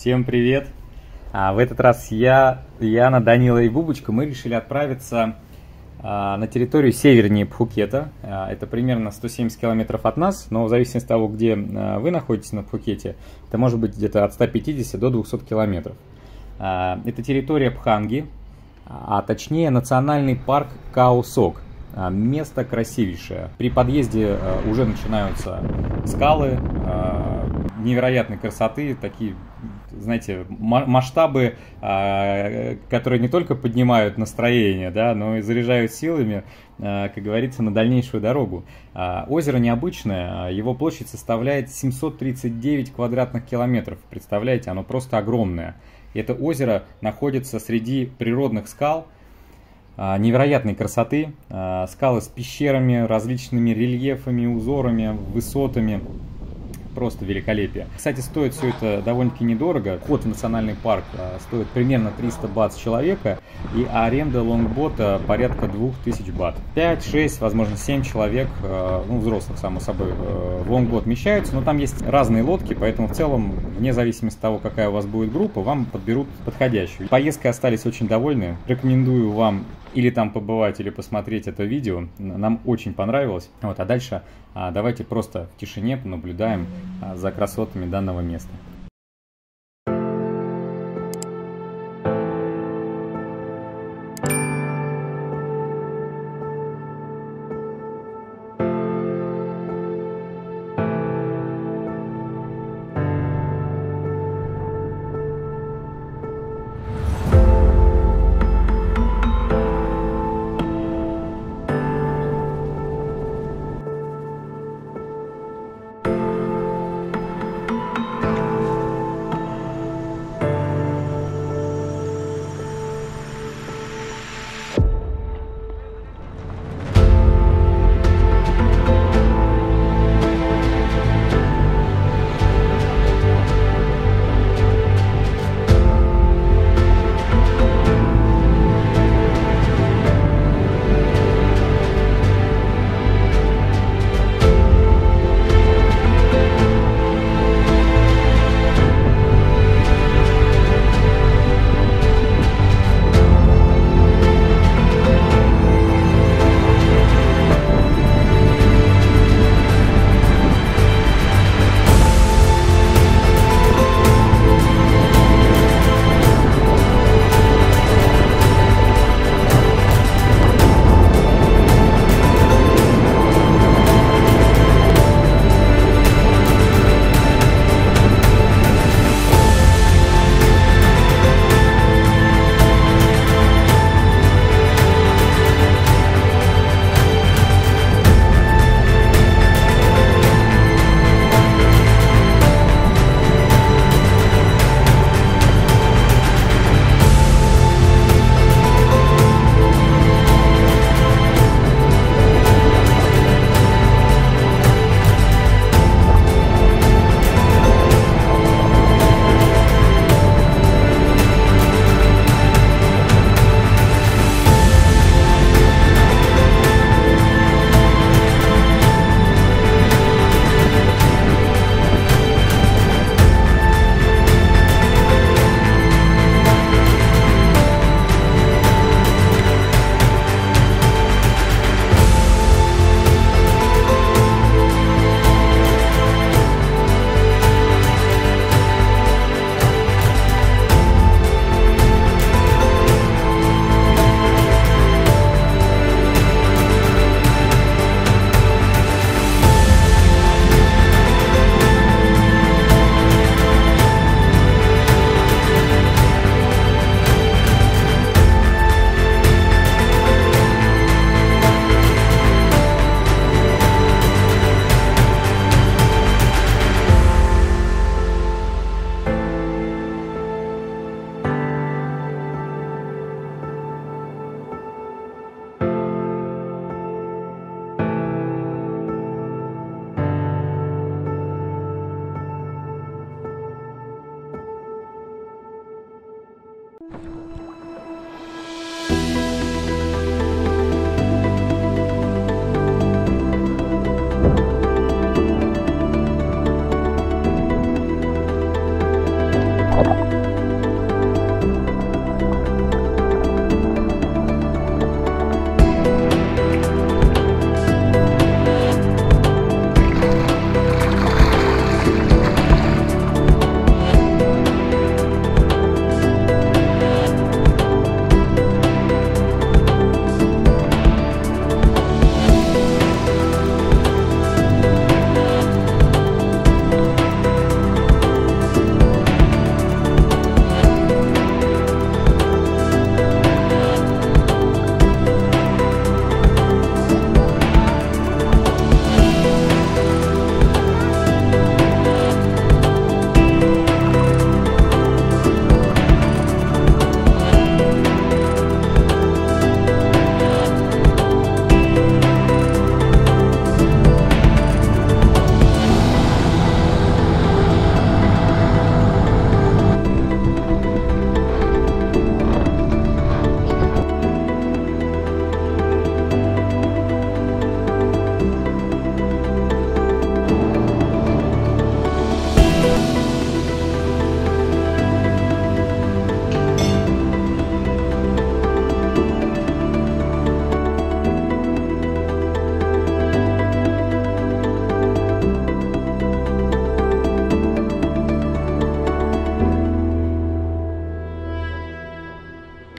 Всем привет! В этот раз я, Яна, Данила и Бубочка, мы решили отправиться на территорию севернее Пхукета. Это примерно 170 километров от нас, но в зависимости от того, где вы находитесь на Пхукете, это может быть где-то от 150 до 200 километров. Это территория Пхангнги, а точнее Национальный парк Као Сок. Место красивейшее. При подъезде уже начинаются скалы невероятной красоты, такие, знаете, масштабы, которые не только поднимают настроение, да, но и заряжают силами, как говорится, на дальнейшую дорогу. Озеро необычное, его площадь составляет 739 квадратных километров. Представляете, оно просто огромное. Это озеро находится среди природных скал, невероятной красоты, скалы с пещерами, различными рельефами, узорами, высотами, просто великолепие. Кстати, стоит все это довольно-таки недорого, вход в национальный парк стоит примерно 300 бат с человека, и аренда лонгбота порядка 2000 бат. 5, 6, возможно 7 человек, ну взрослых само собой, в лонгбот вмещаются, но там есть разные лодки, поэтому в целом, вне зависимости от того, какая у вас будет группа, вам подберут подходящую. Поездкой остались очень довольны, рекомендую вам или там побывать, или посмотреть это видео. Нам очень понравилось. Вот, а дальше давайте просто в тишине понаблюдаем за красотами данного места.